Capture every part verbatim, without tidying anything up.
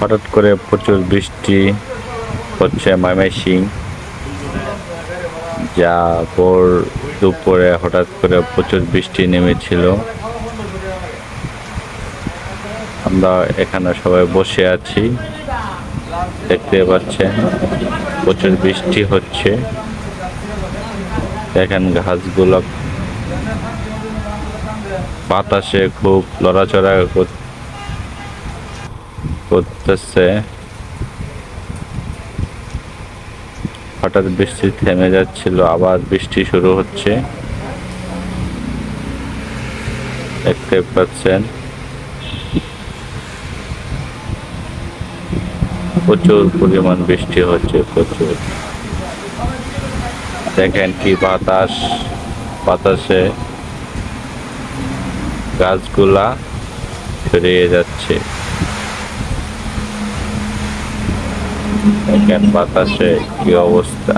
হঠাৎ করে প্রচুর বৃষ্টি হচ্ছে ময়মনসিং, যা ভোর দুপুরে হঠাৎ করে প্রচুর বৃষ্টি নেমেছিল। আমরা এখানে সবাই বসে আছি, দেখতে পাচ্ছেন প্রচুর বৃষ্টি হচ্ছে। দেখেন ঘাসগুলো বাতাসে খুব লড়াচড়া করতেছে। হঠাৎ বৃষ্টি থেমে যাচ্ছিল, আবার বৃষ্টি শুরু হচ্ছে। দেখতে পাচ্ছেন প্রচুর পরিমাণ বৃষ্টি হচ্ছে, প্রচুর। দেখেন কি বাতাস, বাতাসে গাছগুলা ছড়িয়ে যাচ্ছে। দেখেন বাতাসে কি অবস্থা।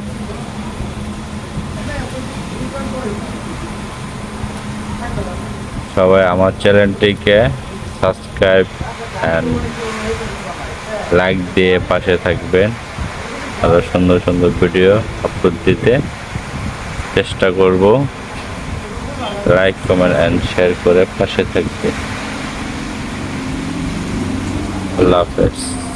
সবাই আমার চ্যানেলটিকে সাবস্ক্রাইব এন্ড লাইক দিয়ে পাশে থাকবেন। আরো সুন্দর সুন্দর ভিডিও আপলোড দিতে চেষ্টা করব। লাইক, কমেন্ট এন্ড শেয়ার করে পাশে থাকবেন। আল্লাহ হাফেজ।